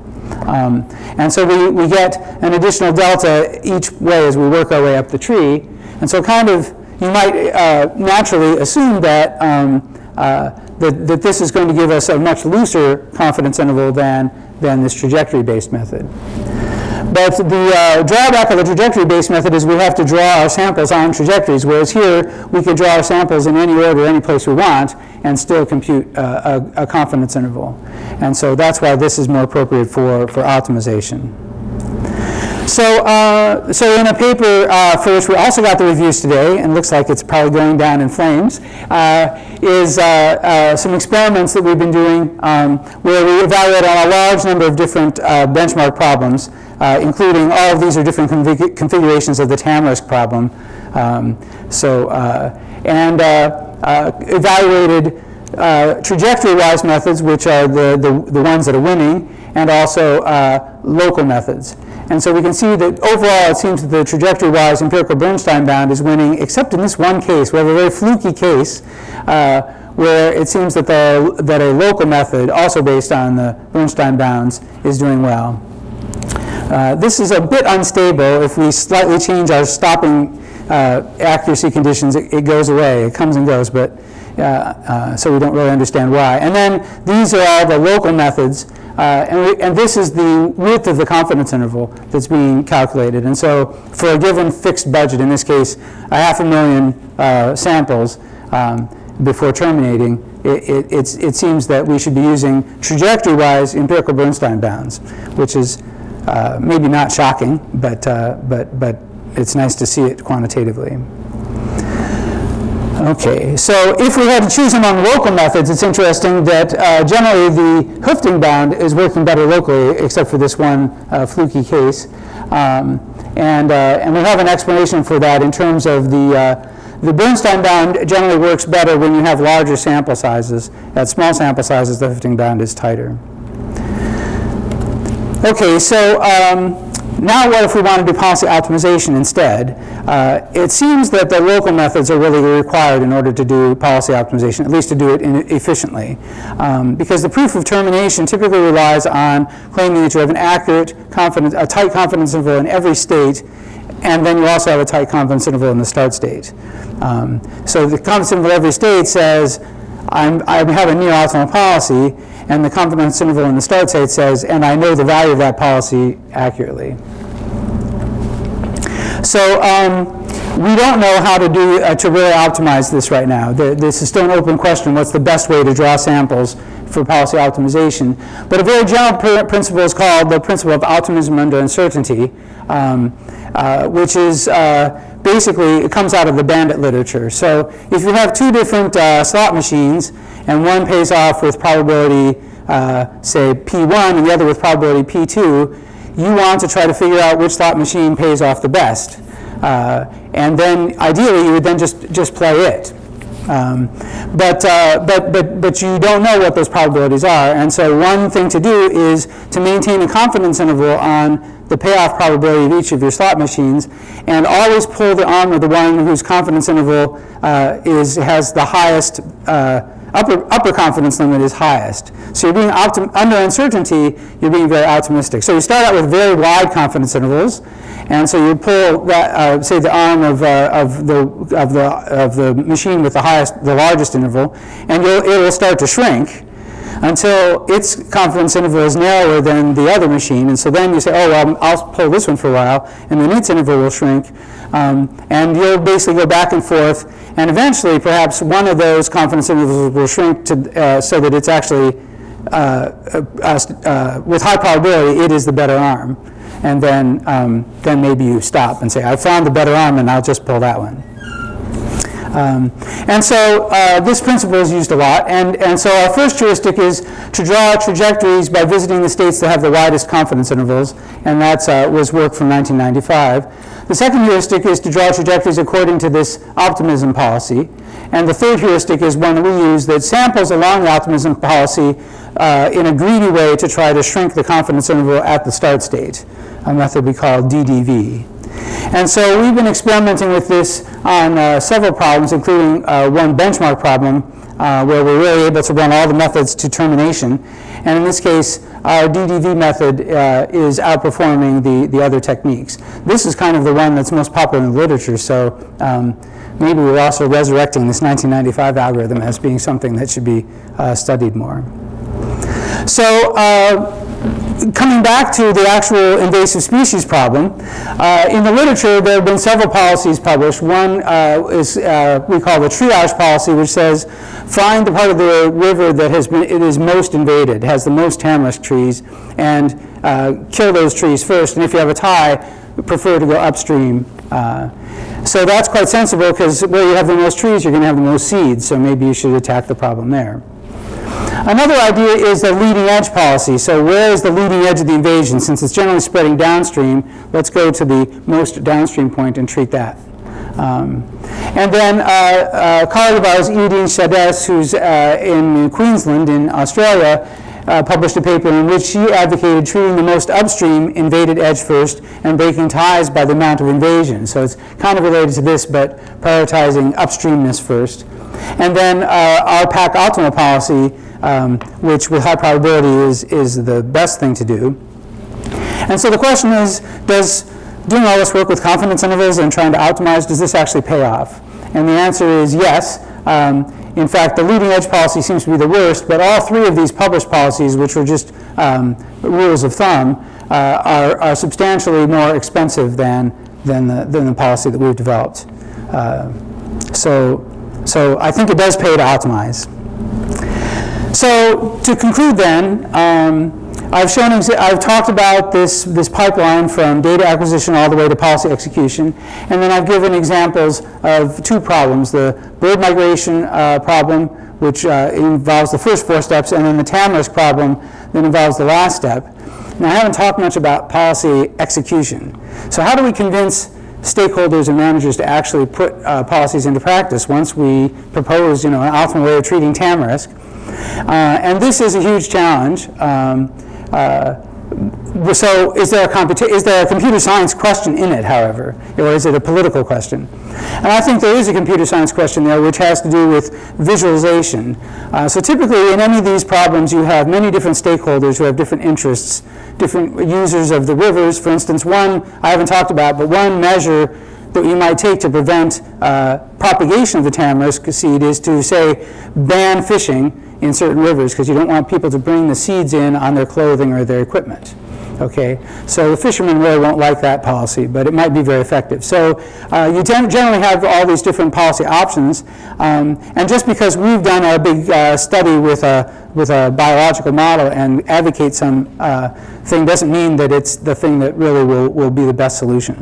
Um, and so we, we get an additional delta each way as we work our way up the tree. And so kind of, you might uh, naturally assume that, um, uh, that, that this is going to give us a much looser confidence interval than, than this trajectory-based method. But the uh, drawback of the trajectory-based method is we have to draw our samples on trajectories, whereas here we could draw our samples in any order, any place we want, and still compute uh, a, a confidence interval. And so that's why this is more appropriate for, for optimization. So, uh, so in a paper uh, for which we also got the reviews today, and looks like it's probably going down in flames, uh, is uh, uh, some experiments that we've been doing um, where we evaluate on a large number of different uh, benchmark problems, uh, including all of these are different config configurations of the tamarisk problem. Um, so, uh, and uh, uh, evaluated uh, trajectory-wise methods, which are the, the, the ones that are winning, and also uh, local methods. And so we can see that overall it seems that the trajectory-wise empirical Bernstein bound is winning, except in this one case. We have a very fluky case uh, where it seems that, the, that a local method, also based on the Bernstein bounds, is doing well. Uh, this is a bit unstable. If we slightly change our stopping uh, accuracy conditions, it, it goes away. It comes and goes, but uh, uh, so we don't really understand why. And then these are all the local methods. Uh, and, we, and this is the width of the confidence interval that's being calculated. And so for a given fixed budget, in this case, a half a million uh, samples um, before terminating, it, it, it's, it seems that we should be using trajectory-wise empirical Bernstein bounds, which is uh, maybe not shocking, but, uh, but, but it's nice to see it quantitatively. Okay, so if we had to choose among local methods, it's interesting that uh, generally the Houghton bound is working better locally, except for this one uh, fluky case. Um, and, uh, and we have an explanation for that in terms of the, uh, the Bernstein bound generally works better when you have larger sample sizes. At small sample sizes, the Houghton bound is tighter. Okay, so um, now what if we want to do policy optimization instead? Uh, it seems that the local methods are really required in order to do policy optimization, at least to do it in efficiently. Um, because the proof of termination typically relies on claiming that you have an accurate confidence, a tight confidence interval in every state, and then you also have a tight confidence interval in the start state. Um, so the confidence interval in every state says, I'm, I have a near-optimal policy, and the confidence interval in the start state says, and I know the value of that policy accurately. So um, We don't know how to do uh, to really optimize this right now. The, this is still an open question, what's the best way to draw samples for policy optimization. But a very general pr principle is called the principle of optimism under uncertainty, um, uh, which is uh, basically, it comes out of the bandit literature. So if you have two different uh, slot machines, and one pays off with probability, uh, say, P one, and the other with probability P two, you want to try to figure out which slot machine pays off the best. Uh, and then, ideally, you would then just, just play it. Um, but, uh, but, but, but you don't know what those probabilities are. And so one thing to do is to maintain a confidence interval on the payoff probability of each of your slot machines, and always pull the arm of the one whose confidence interval uh, is, has the highest uh, Upper, upper confidence limit is highest. So you're being optim under uncertainty, you're being very optimistic. So you start out with very wide confidence intervals, and so you pull that, uh, say, the arm of uh, of the of the of the machine with the highest, the largest interval, and you'll, it will start to shrink until its confidence interval is narrower than the other machine. And so then you say, oh, well, I'll pull this one for a while, and then its interval will shrink. Um, and you'll basically go back and forth, and eventually perhaps one of those confidence intervals will shrink to, uh, so that it's actually, uh, uh, uh, with high probability, it is the better arm. And then, um, then maybe you stop and say, I found the better arm, and I'll just pull that one. Um, and so uh, this principle is used a lot, and, and so our first heuristic is to draw trajectories by visiting the states that have the widest confidence intervals, and that uh, was work from nineteen ninety-five. The second heuristic is to draw trajectories according to this optimism policy, and the third heuristic is one that we use that samples along the optimism policy uh, in a greedy way to try to shrink the confidence interval at the start state, a method we call D D V. And so we've been experimenting with this on uh, several problems, including uh, one benchmark problem uh, where we're really able to run all the methods to termination. And in this case, our D D V method uh, is outperforming the, the other techniques. This is kind of the one that's most popular in the literature, so um, maybe we're also resurrecting this nineteen ninety-five algorithm as being something that should be uh, studied more. So, uh, coming back to the actual invasive species problem, uh, in the literature there have been several policies published. One uh, is uh, we call the triage policy, which says find the part of the river that has been, it is most invaded, has the most tamarisk trees, and uh, kill those trees first, and if you have a tie, prefer to go upstream. Uh, so that's quite sensible, because where you have the most trees, you're going to have the most seeds, so maybe you should attack the problem there. Another idea is the leading edge policy. So where is the leading edge of the invasion? Since it's generally spreading downstream, let's go to the most downstream point and treat that. Um, and then a colleague of ours, Edin Shades, who's uh, in Queensland in Australia, uh, published a paper in which she advocated treating the most upstream invaded edge first and breaking ties by the amount of invasion. So it's kind of related to this, but prioritizing upstreamness first. And then uh, our PAC Ultima policy, um, which with high probability is, is the best thing to do. And so the question is, does doing all this work with confidence intervals and trying to optimize, does this actually pay off? And the answer is yes. Um, in fact, the leading edge policy seems to be the worst, but all three of these published policies, which were just um, rules of thumb, uh, are, are substantially more expensive than, than, the, than the policy that we've developed. Uh, so. So I think it does pay to optimize. So to conclude then, um, I've shown, I've talked about this, this pipeline from data acquisition all the way to policy execution, and then I've given examples of two problems, the bird migration uh, problem, which uh, involves the first four steps, and then the tamarisk problem that involves the last step. And I haven't talked much about policy execution. So how do we convince stakeholders and managers to actually put uh, policies into practice once we propose, you know, an optimal way of treating tamarisk? Uh, and this is a huge challenge. Um, uh, so is there, a is there a computer science question in it, however, or is it a political question? And I think there is a computer science question there, which has to do with visualization. Uh, so typically in any of these problems, you have many different stakeholders who have different interests, different users of the rivers. For instance, one I haven't talked about, but one measure that you might take to prevent uh, propagation of the tamarisk seed is to, say, ban fishing in certain rivers, because you don't want people to bring the seeds in on their clothing or their equipment. Okay, so the fishermen really won't like that policy, but it might be very effective. So uh, you generally have all these different policy options, um, and just because we've done a big uh, study with a with a biological model and advocate some uh, thing doesn't mean that it's the thing that really will, will be the best solution.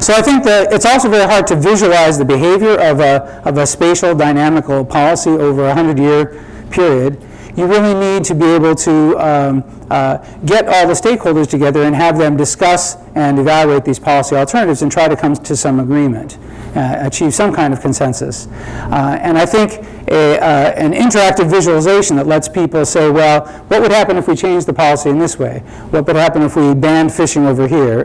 So I think that it's also very hard to visualize the behavior of a of a spatial dynamical policy over a hundred-year period. You really need to be able to um, uh, get all the stakeholders together and have them discuss and evaluate these policy alternatives and try to come to some agreement, uh, achieve some kind of consensus. Uh, and I think a, uh, an interactive visualization that lets people say, well, what would happen if we changed the policy in this way? What would happen if we banned fishing over here? Uh,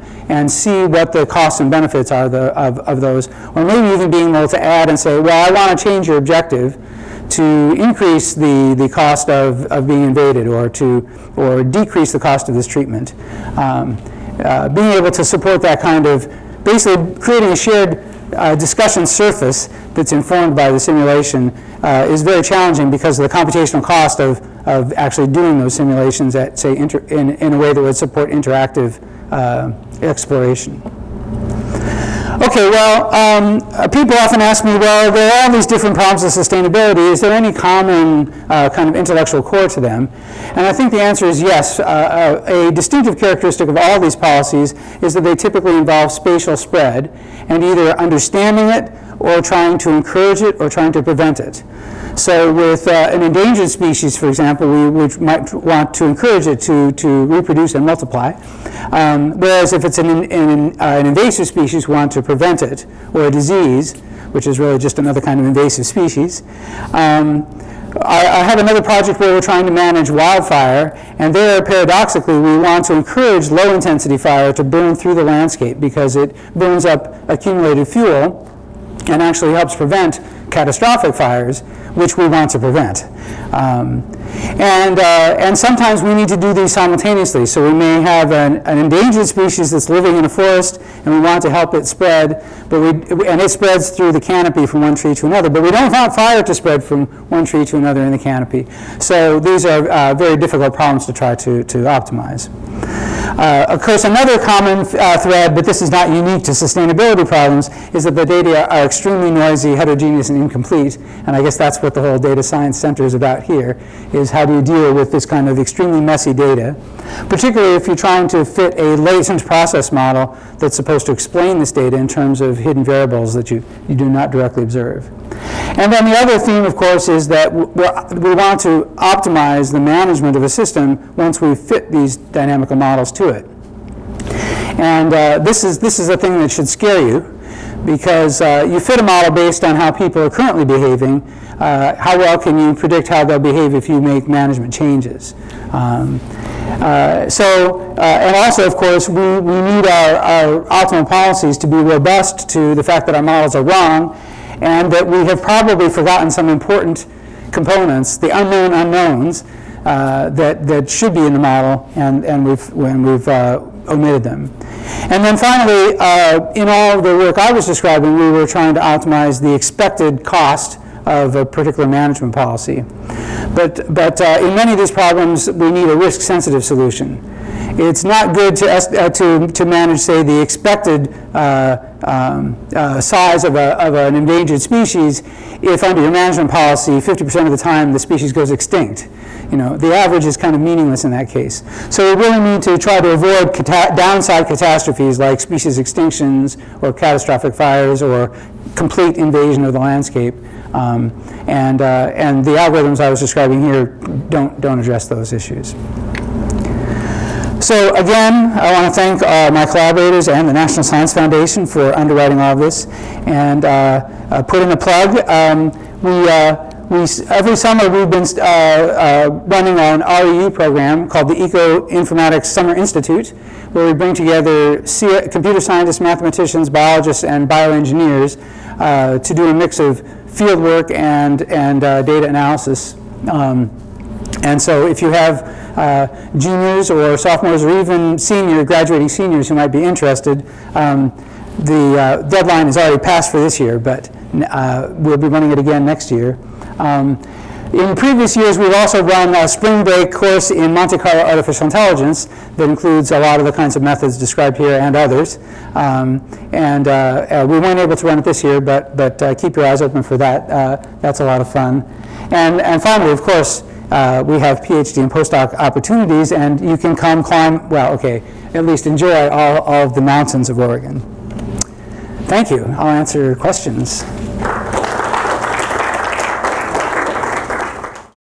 uh, and see what the costs and benefits are the, of, of those. Or maybe even being able to add and say, well, I want to change your objective to increase the, the cost of, of being invaded, or to or decrease the cost of this treatment. Um, uh, being able to support that kind of, basically creating a shared uh, discussion surface that's informed by the simulation uh, is very challenging because of the computational cost of, of actually doing those simulations at, say, inter in, in a way that would support interactive uh, exploration. Okay, well, um, people often ask me, well, there are all these different problems of sustainability. Is there any common uh, kind of intellectual core to them? And I think the answer is yes. Uh, a distinctive characteristic of all these policies is that they typically involve spatial spread and either understanding it or trying to encourage it or trying to prevent it. So with uh, an endangered species, for example, we would, might want to encourage it to, to reproduce and multiply. Um, whereas if it's an, an, uh, an invasive species, we want to prevent it, or a disease, which is really just another kind of invasive species. Um, I, I have another project where we're trying to manage wildfire, and there, paradoxically, we want to encourage low-intensity fire to burn through the landscape because it burns up accumulated fuel and actually helps prevent catastrophic fires, which we want to prevent. Um, and, uh, and sometimes we need to do these simultaneously. So we may have an, an endangered species that's living in a forest, and we want to help it spread, but we, and it spreads through the canopy from one tree to another, but we don't want fire to spread from one tree to another in the canopy. So these are uh, very difficult problems to try to, to optimize. Uh, of course, another common uh, thread, but this is not unique to sustainability problems, is that the data are extremely noisy, heterogeneous, and incomplete. And I guess that's what the whole data science center is about here, is how do you deal with this kind of extremely messy data, particularly if you're trying to fit a latent process model that's supposed to explain this data in terms of hidden variables that you, you do not directly observe. And then the other theme, of course, is that we want to optimize the management of a system once we fit these dynamical models to it. And uh, this is, this is a thing that should scare you, because uh, you fit a model based on how people are currently behaving. Uh, how well can you predict how they'll behave if you make management changes? Um, uh, so, uh, and also, of course, we, we need our, our optimal policies to be robust to the fact that our models are wrong, and that we have probably forgotten some important components, the unknown unknowns uh, that, that should be in the model, and, and we've, when we've uh, omitted them. And then finally, uh, in all the work I was describing, we were trying to optimize the expected cost of a particular management policy. But, but uh, in many of these problems, we need a risk-sensitive solution. It's not good to, uh, to, to manage, say, the expected uh, um, uh, size of, a, of an endangered species if under your management policy, fifty percent of the time the species goes extinct. You know, the average is kind of meaningless in that case. So we really need to try to avoid cata downside catastrophes like species extinctions or catastrophic fires or complete invasion of the landscape. Um, and, uh, and the algorithms I was describing here don't, don't address those issues. So again, I want to thank uh, my collaborators and the National Science Foundation for underwriting all this. And uh, uh, put in a plug, um, we, uh, We, every summer we've been uh, uh, running an R E U program called the Eco Informatics Summer Institute, where we bring together computer scientists, mathematicians, biologists, and bioengineers uh, to do a mix of field work and, and uh, data analysis. Um, and so if you have uh, juniors or sophomores or even senior, graduating seniors who might be interested, um, the uh, deadline is already passed for this year, but uh, we'll be running it again next year. Um, In previous years, we've also run a spring break course in Monte Carlo artificial intelligence that includes a lot of the kinds of methods described here and others. Um, and uh, uh, we weren't able to run it this year, but, but uh, keep your eyes open for that. Uh, that's a lot of fun. And, and finally, of course, uh, we have PhD and postdoc opportunities, and you can come climb, well, okay, at least enjoy all, all of the mountains of Oregon. Thank you. I'll answer questions.